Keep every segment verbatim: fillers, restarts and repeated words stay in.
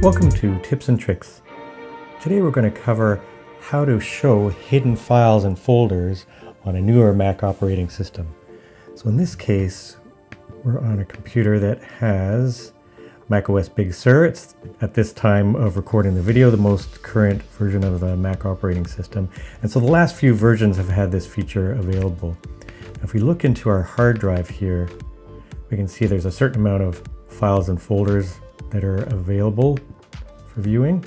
Welcome to Tips and Tricks. Today we're going to cover how to show hidden files and folders on a newer Mac operating system. So in this case, we're on a computer that has macOS Big Sur. It's at this time of recording the video, the most current version of the Mac operating system. And so the last few versions have had this feature available. If we look into our hard drive here, we can see there's a certain amount of files and folders that are available for viewing.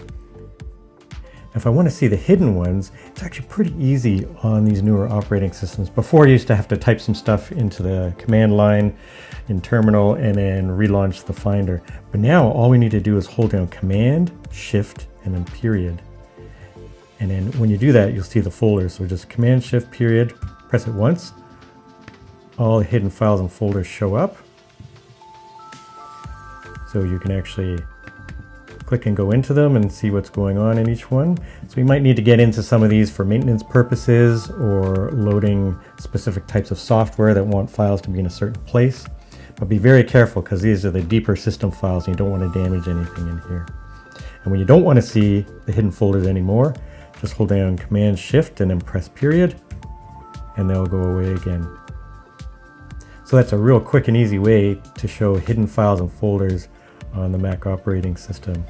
If I want to see the hidden ones, it's actually pretty easy on these newer operating systems. Before, I used to have to type some stuff into the command line in terminal and then relaunch the Finder. But now all we need to do is hold down Command, Shift, and then period. And then when you do that, you'll see the folder. So just Command, Shift, period, press it once. All the hidden files and folders show up. So you can actually click and go into them and see what's going on in each one. So you might need to get into some of these for maintenance purposes or loading specific types of software that want files to be in a certain place. But be very careful, because these are the deeper system files and you don't want to damage anything in here. And when you don't want to see the hidden folders anymore, just hold down Command Shift and then press period, and they'll go away again. So that's a real quick and easy way to show hidden files and folders on the Mac operating system.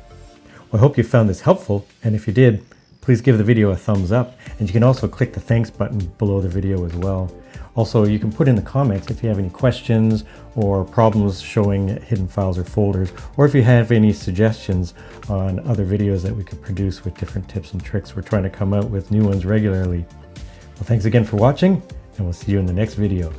I hope you found this helpful, and if you did, please give the video a thumbs up, and you can also click the thanks button below the video as well. Also, you can put in the comments if you have any questions or problems showing hidden files or folders, or if you have any suggestions on other videos that we could produce with different tips and tricks. We're trying to come out with new ones regularly. Well, thanks again for watching, and we'll see you in the next video.